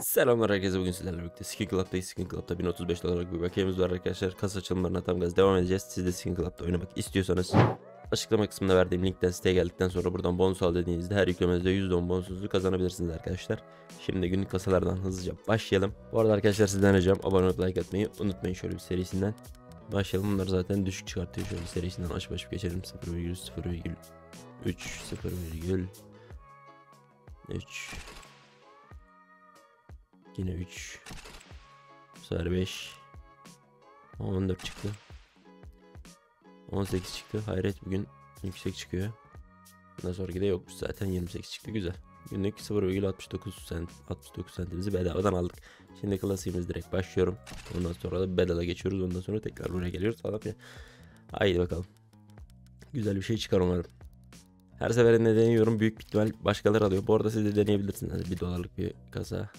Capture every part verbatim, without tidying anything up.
Selamlar herkese, bugün sizlerle birlikte Skin Club'dayız. Skin Club'da bin otuz beş dolarlık bir bakiyemiz var arkadaşlar. Kas açılımlarına tam gaz devam edeceğiz. Siz de Skin Club'da oynamak istiyorsanız açıklama kısmında verdiğim linkten siteye geldikten sonra buradan bonus al dediğinizde her yüklemenizde yüz on bonusunu kazanabilirsiniz arkadaşlar. Şimdi günlük kasalardan hızlıca başlayalım. Bu arada arkadaşlar sizden ricam abone olup like atmayı unutmayın. Şöyle bir serisinden başlayalım. Bunlar zaten düşük çıkartıyor. Şöyle bir serisinden açıp açıp geçelim. sıfır virgül sıfır virgül üç, sıfır virgül üç, yine üç, beş, on dört çıktı, on sekiz çıktı. Hayret, bugün yüksek çıkıyor. Bundan sonraki de yokmuş zaten. Yirmi sekiz çıktı, güzel. Günlük sıfır virgül altmış dokuz sentimizi bedavadan aldık. Şimdi klasiğimiz direkt başlıyorum, ondan sonra da bedava geçiyoruz, ondan sonra tekrar buraya geliyoruz falan filan. Haydi bakalım, güzel bir şey çıkar umarım. Her seferinde deniyorum, büyük ihtimal başkaları alıyor. Bu arada siz de deneyebilirsiniz. Bir dolarlık bir kasa,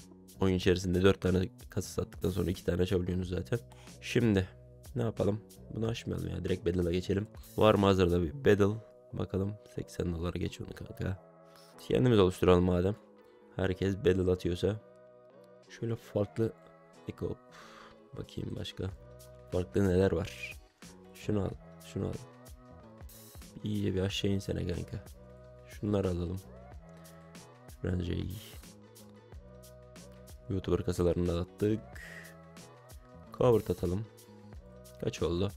oyun içerisinde dört tane kasa sattıktan sonra iki tane açabiliyorsunuz zaten. Şimdi ne yapalım, bunu açmayalım ya, direkt battle'a geçelim. Var mı hazırda bir battle? Bakalım, seksen dolara geçiyor kanka. Kendimiz oluşturalım madem, herkes battle atıyorsa. Şöyle farklı ekop bakayım, başka farklı neler var. Şunu al, şunu al. İyice bir aşağı insene kanka. Şunları alalım. Bence iyi. YouTuber kasalarını da attık. Cover atalım. Kaç oldu?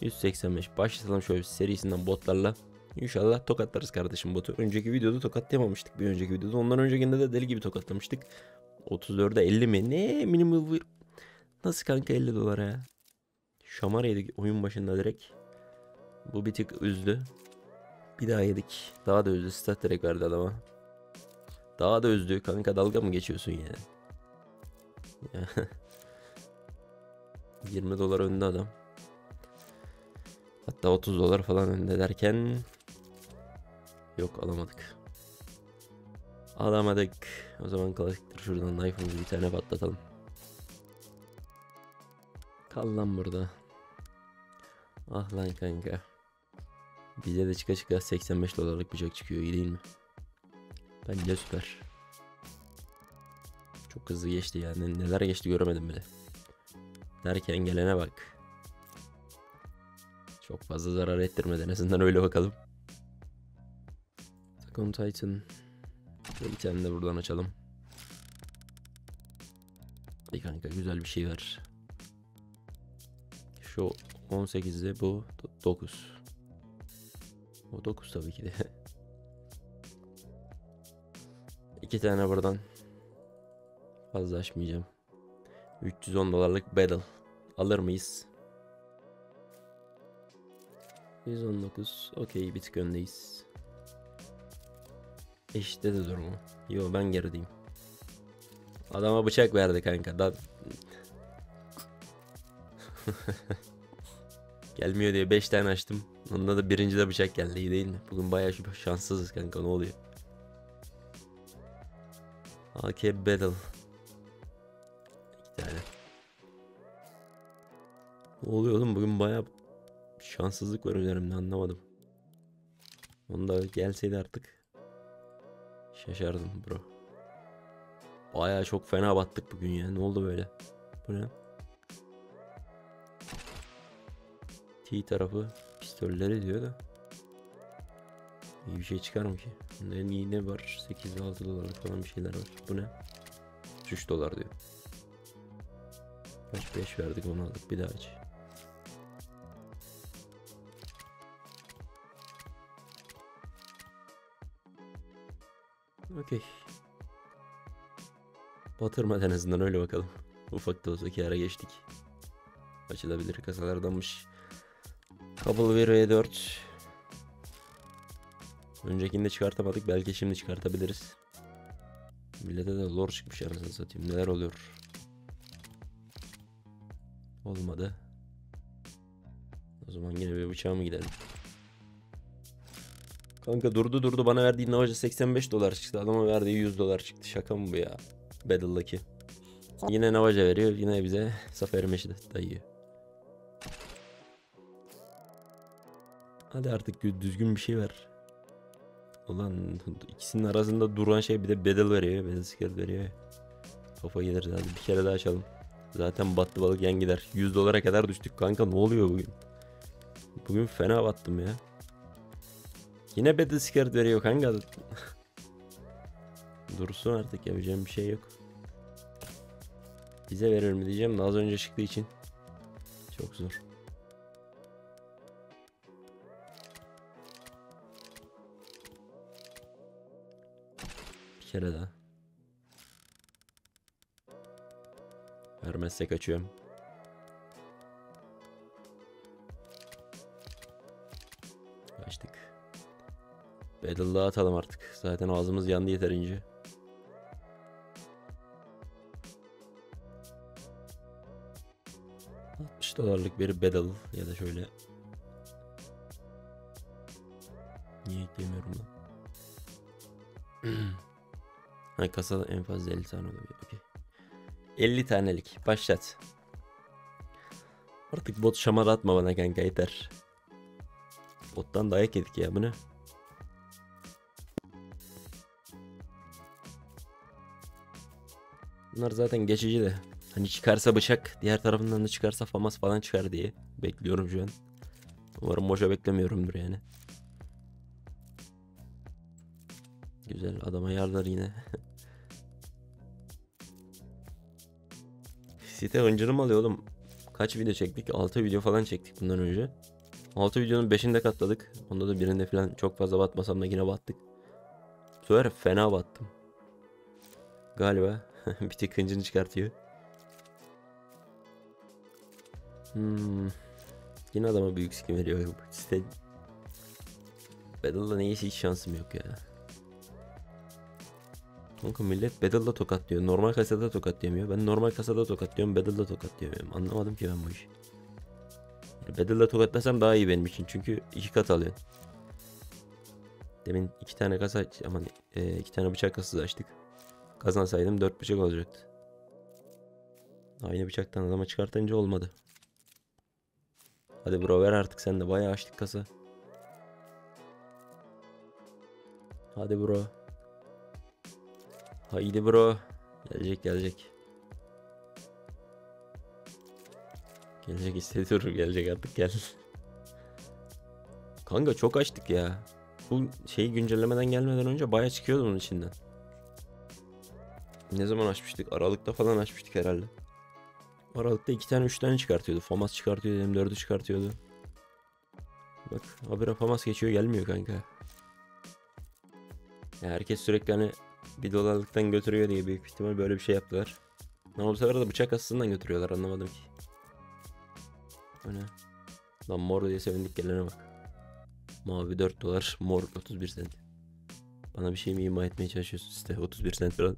yüz seksen beş. Başlatalım şöyle bir serisinden botlarla. İnşallah tokatlarız kardeşim botu. Önceki videoda tokatlayamamıştık, bir önceki videoda. Ondan öncekinde de deli gibi tokatlamıştık. otuz dörde elli mi? Ne minimum? Nasıl kanka elli dolara ya? Şamar yedik oyun başında direkt. Bu bir tık üzdü. Bir daha yedik. Daha da üzdü. Stat direkt verdi adama. Daha da üzdü. Kanka dalga mı geçiyorsun yani? yirmi dolar önde adam. Hatta otuz dolar falan önde derken yok, alamadık. Alamadık. O zaman klasiktir. Şuradan knife'ımızı bir tane patlatalım. Kal lan burada. Ah lan kanka. Bize de çıka çıka seksen beş dolarlık bıçak çıkıyor, iyi değil mi? Bence süper. Çok hızlı geçti yani, neler geçti göremedim bile. Derken gelene bak. Çok fazla zarar ettirmedi en azından, öyle bakalım. Second Titan. Bir tane de buradan açalım. Hadi kanka, güzel bir şey ver. Şu on sekizde bu dokuz. O dokuz tabii ki de. İki tane buradan. Fazla açmayacağım. üç yüz on dolarlık battle. Alır mıyız? yüz on dokuz. Okey, bir tık öndeyiz. Eşitte de durumu. Yo, ben gerideyim. Adama bıçak verdi kanka. Da... Gelmiyor diye beş tane açtım. Onda da birinci de bıçak geldi, iyi değil mi? Bugün bayağı şanssızız kanka, ne oluyor? A K Battle. İki tane. Ne oluyor oğlum, bugün bayağı şanssızlık var üzerimde, anlamadım. Onda gelseydi artık şaşardım bro. Bayağı çok fena battık bugün ya, ne oldu böyle? Bu ne? İyi tarafı pistolleri diyor da iyi bir şey çıkar mı ki? Bunda en iyi ne var? sekiz altı dolarlık falan bir şeyler var. Bu ne? üç dolar diyor. Kaç, beş verdik, onu aldık, bir daha aç. Okey. Batırmadan en azından, öyle bakalım. Ufak da olsa kâra geçtik. Açılabilir kasalardanmış. Kabul V R dört. Öncekinde çıkartamadık, belki şimdi çıkartabiliriz. Millete de lore çıkmış arasını satayım, neler oluyor. Olmadı. O zaman yine bir bıçağa mı gidelim? Kanka durdu durdu, bana verdiği navaja seksen beş dolar çıktı, adama verdiği yüz dolar çıktı. Şaka mı bu ya? Battle'daki. Yine navaja veriyor, yine bize safer meşi de dayıyor. Hadi artık düzgün bir şey ver. Ulan ikisinin arasında duran şey bir de bedel veriyor. Bedel skill veriyor. Kafa gelir zaten. Bir kere daha açalım. Zaten battı balık yan gider. yüz dolara kadar düştük kanka, ne oluyor bugün? Bugün fena battım ya. Yine bedel skill veriyor kanka. Dursun artık, yapacağım bir şey yok. Bize verir mi diyeceğim de az önce çıktığı için çok zor. Bir kere daha. Vermezse kaçıyorum. Kaçtık. Battle'la atalım artık. Zaten ağzımız yandı yeterince. altmış dolarlık bir battle ya da şöyle. Niye eklemiyorum lan? Hay kasada en fazla elli tane oluyor. Okay. elli tanelik başlat. Artık bot şamar atma bana kanka, yeter. Bottan dayak yedik ya, bunu. Bunlar zaten geçici de. Hani çıkarsa bıçak, diğer tarafından da çıkarsa famas falan çıkar diye bekliyorum şu an. Umarım boşa beklemiyorumdur yani. Güzel, adama yarlar yine. Site hıncını mı alıyor oğlum? Kaç video çektik? altı video falan çektik bundan önce. altı videonun beşini de katladık. Onda da birinde falan çok fazla batmasam da yine battık. Sonra fena battım. Galiba bir tek hıncını çıkartıyor. Hmm. Yine adama büyük skin veriyor. Site... Battle'da neyse hiç şansım yok ya. Kanka millet Battle'da tokatlıyor. Normal kasada tokatlayamıyor. Ben normal kasada tokatlıyorum. Battle'da tokatlayamıyorum. Anlamadım ki ben bu işi. Battle'da tokatlasam daha iyi benim için. Çünkü iki kat alıyor. Demin iki tane kasa... Aman e, iki tane bıçak kasası açtık. Kazansaydım dört bıçak olacaktı. Aynı bıçaktan adama çıkartınca olmadı. Hadi bro, ver artık, sen de bayağı açtık kasa. Hadi bro. Haydi bro. Gelecek gelecek. Gelecek hissediyorum, gelecek artık, gel. Kanka çok açtık ya. Bu şeyi güncellemeden gelmeden önce bayağı çıkıyordu onun içinden. Ne zaman açmıştık? Aralıkta falan açmıştık herhalde. Aralıkta iki tane üç tane çıkartıyordu. Famas çıkartıyordu, M dördü çıkartıyordu. Bak habire Famas geçiyor, gelmiyor kanka. Ya herkes sürekli hani bir dolarlıktan götürüyor diye büyük ihtimal böyle bir şey yaptılar. Ama bu sefer de bıçak aslından götürüyorlar, anlamadım ki. O ne? Lan mor diye sevindik, gelene bak. Mavi dört dolar, mor otuz bir sent. Bana bir şey mi ima etmeye çalışıyorsun işte, otuz bir sent falan.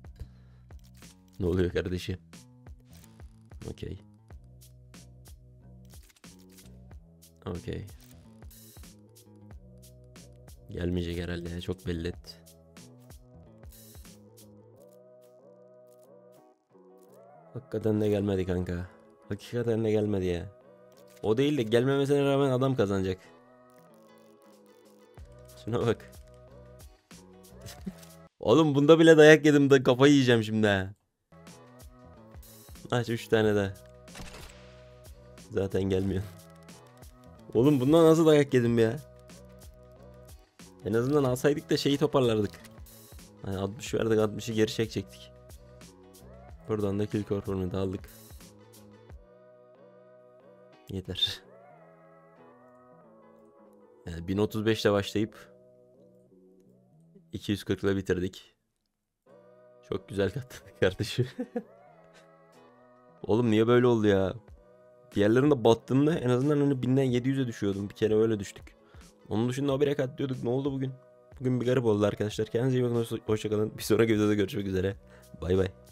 Ne oluyor kardeşim? Okey. Okey. Gelmeyecek herhalde ya, çok belli et. Hakikaten de gelmedi kanka. Hakikaten de gelmedi ya. O değil de gelmemesine rağmen adam kazanacak. Şuna bak. Oğlum bunda bile dayak yedim de kafayı yiyeceğim şimdi ha. Aç üç tane daha. Zaten gelmiyor. Oğlum bundan nasıl dayak yedim ya? En azından alsaydık da şeyi toparlardık. Yani altmış verdik, altmışı geri çekecektik. Buradan da kill korporunu da aldık. Yeter. Yani bin otuz beş ile başlayıp iki yüz kırk ile bitirdik. Çok güzel katladık kardeşim. Oğlum niye böyle oldu ya? Diğerlerinde battığımda en azından hani binden yedi yüze düşüyordum. Bir kere öyle düştük. Onun dışında habire katlıyorduk. Ne oldu bugün? Bugün bir garip oldu arkadaşlar. Kendinize iyi bakın. Hoşçakalın. Bir sonraki videoda görüşmek üzere. Bay bay.